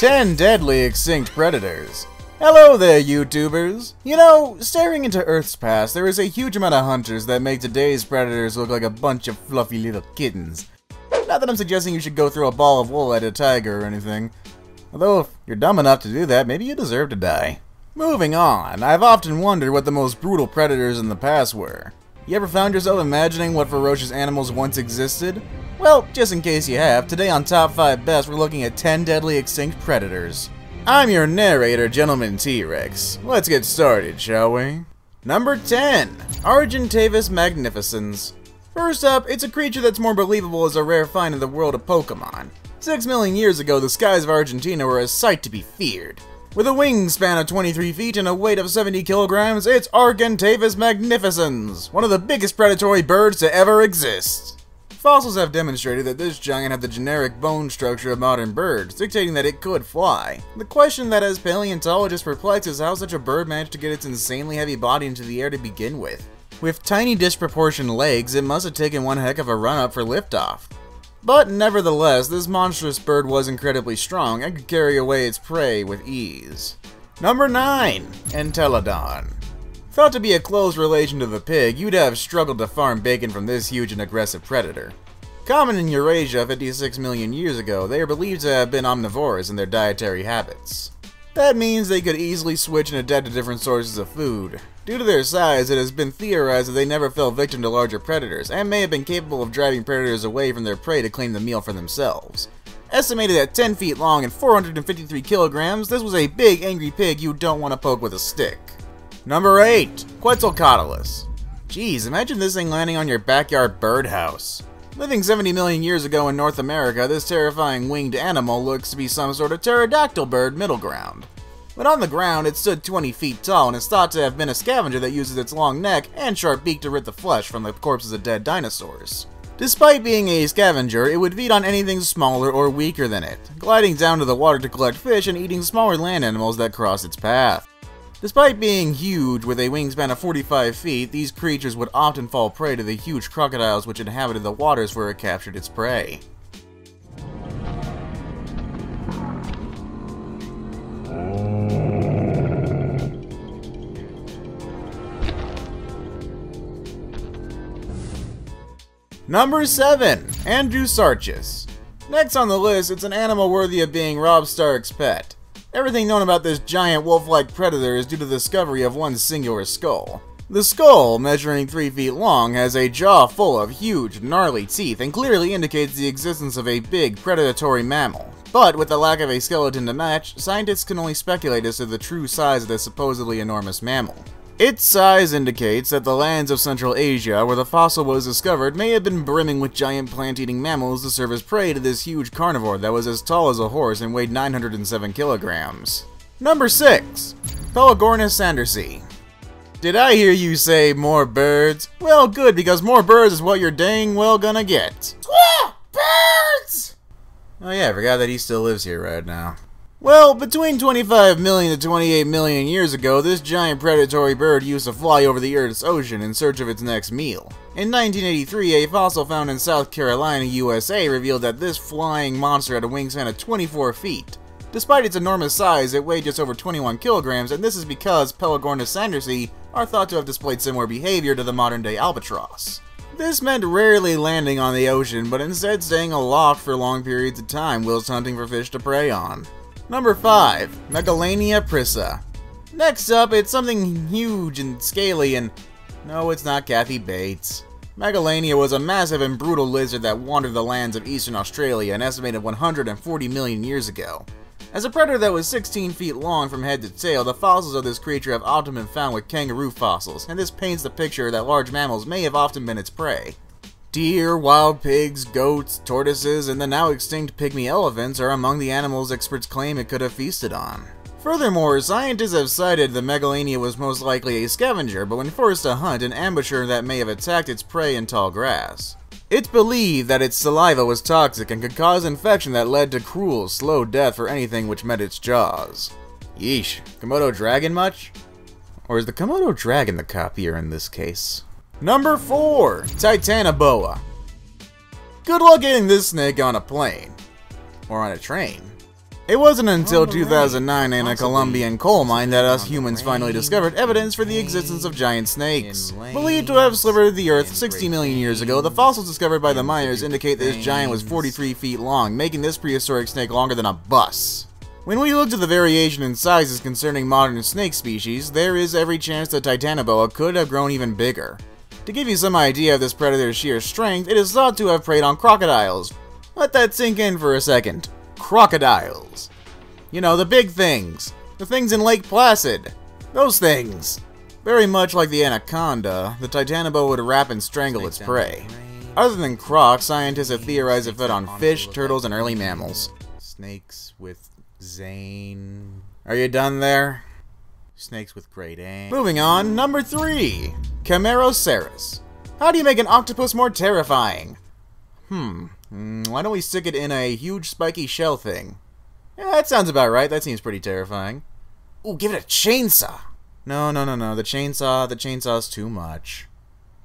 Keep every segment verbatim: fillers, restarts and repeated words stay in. ten deadly extinct predators. Hello there, YouTubers! You know, staring into Earth's past, there is a huge amount of hunters that make today's predators look like a bunch of fluffy little kittens. Not that I'm suggesting you should go throw a ball of wool at a tiger or anything. Although, if you're dumb enough to do that, maybe you deserve to die. Moving on, I've often wondered what the most brutal predators in the past were. You ever found yourself imagining what ferocious animals once existed? Well, just in case you have, today on Top five Best, we're looking at ten deadly extinct predators. I'm your narrator, Gentleman T-Rex. Let's get started, shall we? Number ten. Argentavis magnificens. First up, it's a creature that's more believable as a rare find in the world of Pokemon. Six million years ago, the skies of Argentina were a sight to be feared. With a wingspan of twenty-three feet and a weight of seventy kilograms, it's Argentavis magnificens, one of the biggest predatory birds to ever exist. Fossils have demonstrated that this giant had the generic bone structure of modern birds, dictating that it could fly. The question that has paleontologists perplexed is how such a bird managed to get its insanely heavy body into the air to begin with. With tiny disproportioned legs, it must have taken one heck of a run-up for liftoff. But nevertheless, this monstrous bird was incredibly strong and could carry away its prey with ease. Number nine. Entelodon. Thought to be a close relation to the pig, you'd have struggled to farm bacon from this huge and aggressive predator. Common in Eurasia fifty-six million years ago, they are believed to have been omnivorous in their dietary habits. That means they could easily switch and adapt to different sources of food. Due to their size, it has been theorized that they never fell victim to larger predators, and may have been capable of driving predators away from their prey to claim the meal for themselves. Estimated at ten feet long and four hundred fifty-three kilograms, this was a big angry pig you don't want to poke with a stick. Number eight. Quetzalcoatlus. Jeez, imagine this thing landing on your backyard birdhouse. Living seventy million years ago in North America, this terrifying winged animal looks to be some sort of pterodactyl bird middle ground. But on the ground, it stood twenty feet tall and is thought to have been a scavenger that uses its long neck and sharp beak to rid the flesh from the corpses of dead dinosaurs. Despite being a scavenger, it would feed on anything smaller or weaker than it, gliding down to the water to collect fish and eating smaller land animals that cross its path. Despite being huge, with a wingspan of forty-five feet, these creatures would often fall prey to the huge crocodiles which inhabited the waters where it captured its prey. Number seven. Andrewsarchus. Next on the list, it's an animal worthy of being Rob Stark's pet. Everything known about this giant wolf-like predator is due to the discovery of one singular skull. The skull, measuring three feet long, has a jaw full of huge, gnarly teeth and clearly indicates the existence of a big, predatory mammal. But with the lack of a skeleton to match, scientists can only speculate as to the true size of this supposedly enormous mammal. Its size indicates that the lands of Central Asia, where the fossil was discovered, may have been brimming with giant plant-eating mammals to serve as prey to this huge carnivore that was as tall as a horse and weighed nine hundred seven kilograms. Number six. Pelagornis sandersi. Did I hear you say more birds? Well, good, because more birds is what you're dang well gonna get. Squaw! Birds! Oh yeah, I forgot that he still lives here right now. Well, between twenty-five million to twenty-eight million years ago, this giant predatory bird used to fly over the Earth's ocean in search of its next meal. In nineteen eighty-three, a fossil found in South Carolina, U S A revealed that this flying monster had a wingspan of twenty-four feet. Despite its enormous size, it weighed just over twenty-one kilograms, and this is because Pelagornis sandersi are thought to have displayed similar behavior to the modern-day albatross. This meant rarely landing on the ocean, but instead staying aloft for long periods of time whilst hunting for fish to prey on. Number five. Megalania prisca. Next up, it's something huge and scaly and... no, it's not Kathy Bates. Megalania was a massive and brutal lizard that wandered the lands of eastern Australia an estimated one hundred forty million years ago. As a predator that was sixteen feet long from head to tail, the fossils of this creature have often been found with kangaroo fossils, and this paints the picture that large mammals may have often been its prey. Deer, wild pigs, goats, tortoises, and the now extinct pygmy elephants are among the animals experts claim it could have feasted on. Furthermore, scientists have cited the Megalania was most likely a scavenger, but when forced to hunt, an ambusher that may have attacked its prey in tall grass. It's believed that its saliva was toxic and could cause infection that led to cruel, slow death for anything which met its jaws. Yeesh, Komodo dragon much? Or is the Komodo dragon the copier in this case? Number four. Titanoboa. Good luck getting this snake on a plane. Or on a train. It wasn't until two thousand nine in a Colombian coal mine that us humans finally discovered evidence for the existence of giant snakes. Believed to have slithered the earth sixty million years ago, the fossils discovered by the miners indicate that this giant was forty-three feet long, making this prehistoric snake longer than a bus. When we looked at the variation in sizes concerning modern snake species, there is every chance that Titanoboa could have grown even bigger. To give you some idea of this predator's sheer strength, it is thought to have preyed on crocodiles. Let that sink in for a second. Crocodiles. You know, the big things. The things in Lake Placid. Those things. Very much like the anaconda, the Titanoboa would wrap and strangle its prey. Other than croc, scientists have theorized it fed on fish, turtles, and early mammals. Snakes with Zane. Are you done there? Snakes with great aim. Moving on, number three. Cameroceras. How do you make an octopus more terrifying? Hmm. Why don't we stick it in a huge spiky shell thing? Yeah, that sounds about right. That seems pretty terrifying. Ooh, give it a chainsaw! No, no, no, no. The chainsaw, the chainsaw's too much.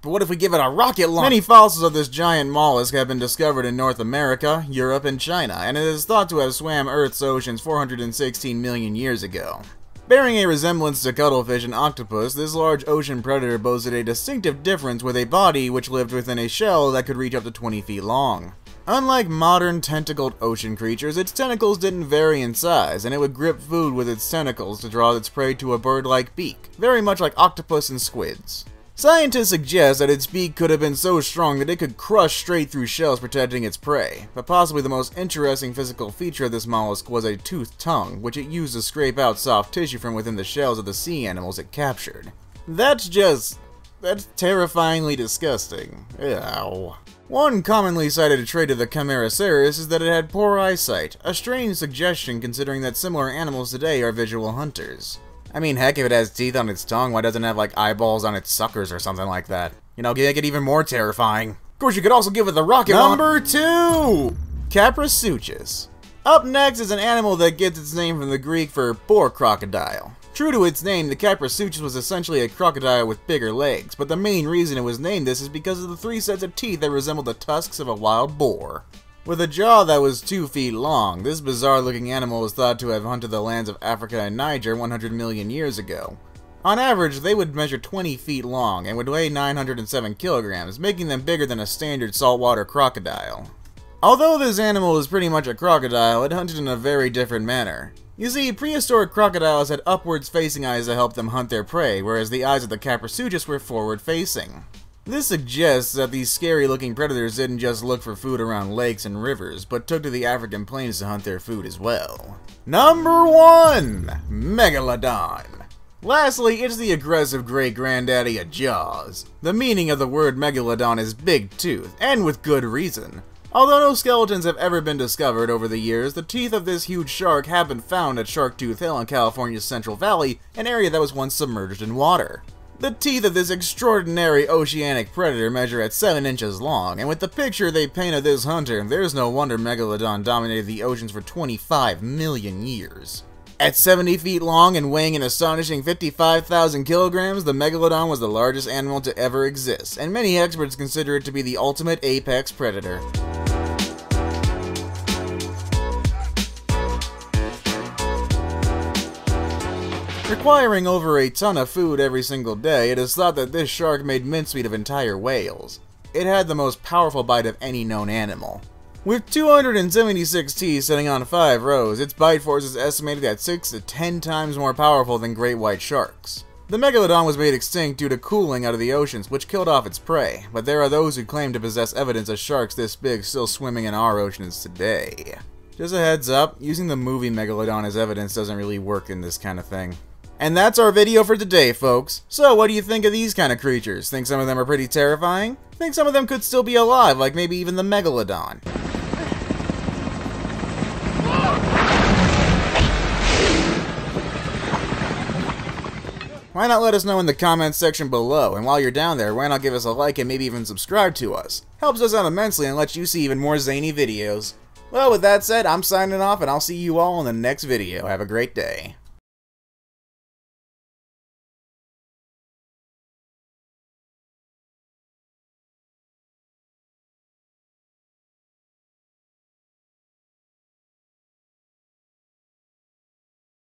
But what if we give it a rocket launch? Many fossils of this giant mollusk have been discovered in North America, Europe, and China, and it is thought to have swam Earth's oceans four hundred sixteen million years ago. Bearing a resemblance to cuttlefish and octopus, this large ocean predator boasted a distinctive difference with a body which lived within a shell that could reach up to twenty feet long. Unlike modern tentacled ocean creatures, its tentacles didn't vary in size, and it would grip food with its tentacles to draw its prey to a bird-like beak, very much like octopus and squids. Scientists suggest that its beak could have been so strong that it could crush straight through shells protecting its prey, but possibly the most interesting physical feature of this mollusk was a toothed tongue, which it used to scrape out soft tissue from within the shells of the sea animals it captured. That's just... that's terrifyingly disgusting. Ew. One commonly cited trait of the Cameroceras is that it had poor eyesight, a strange suggestion considering that similar animals today are visual hunters. I mean, heck, if it has teeth on its tongue, why doesn't it have, like, eyeballs on its suckers or something like that? You know, make it even more terrifying. Of course, you could also give it the rocket launch. Number two! Caprosuchus. Up next is an animal that gets its name from the Greek for boar crocodile. True to its name, the Caprosuchus was essentially a crocodile with bigger legs, but the main reason it was named this is because of the three sets of teeth that resembled the tusks of a wild boar. With a jaw that was two feet long, this bizarre-looking animal was thought to have hunted the lands of Africa and Niger one hundred million years ago. On average, they would measure twenty feet long and would weigh nine hundred seven kilograms, making them bigger than a standard saltwater crocodile. Although this animal is pretty much a crocodile, it hunted in a very different manner. You see, prehistoric crocodiles had upwards-facing eyes to help them hunt their prey, whereas the eyes of the Caprosuchus were forward-facing. This suggests that these scary-looking predators didn't just look for food around lakes and rivers, but took to the African plains to hunt their food as well. Number one! Megalodon. Lastly, it's the aggressive great granddaddy of Jaws. The meaning of the word megalodon is big tooth, and with good reason. Although no skeletons have ever been discovered over the years, the teeth of this huge shark have been found at Shark Tooth Hill in California's Central Valley, an area that was once submerged in water. The teeth of this extraordinary oceanic predator measure at seven inches long, and with the picture they paint of this hunter, there's no wonder Megalodon dominated the oceans for twenty-five million years. At seventy feet long and weighing an astonishing fifty-five thousand kilograms, the Megalodon was the largest animal to ever exist, and many experts consider it to be the ultimate apex predator. Requiring over a ton of food every single day, it is thought that this shark made mincemeat of entire whales. It had the most powerful bite of any known animal. With two hundred seventy-six teeth sitting on five rows, its bite force is estimated at six to ten times more powerful than great white sharks. The Megalodon was made extinct due to cooling out of the oceans, which killed off its prey, but there are those who claim to possess evidence of sharks this big still swimming in our oceans today. Just a heads up, using the movie Megalodon as evidence doesn't really work in this kind of thing. And that's our video for today, folks. So what do you think of these kind of creatures? Think some of them are pretty terrifying? Think some of them could still be alive, like maybe even the Megalodon? Why not let us know in the comments section below, and while you're down there, why not give us a like and maybe even subscribe to us? Helps us out immensely and lets you see even more zany videos. Well, with that said, I'm signing off, and I'll see you all in the next video. Have a great day.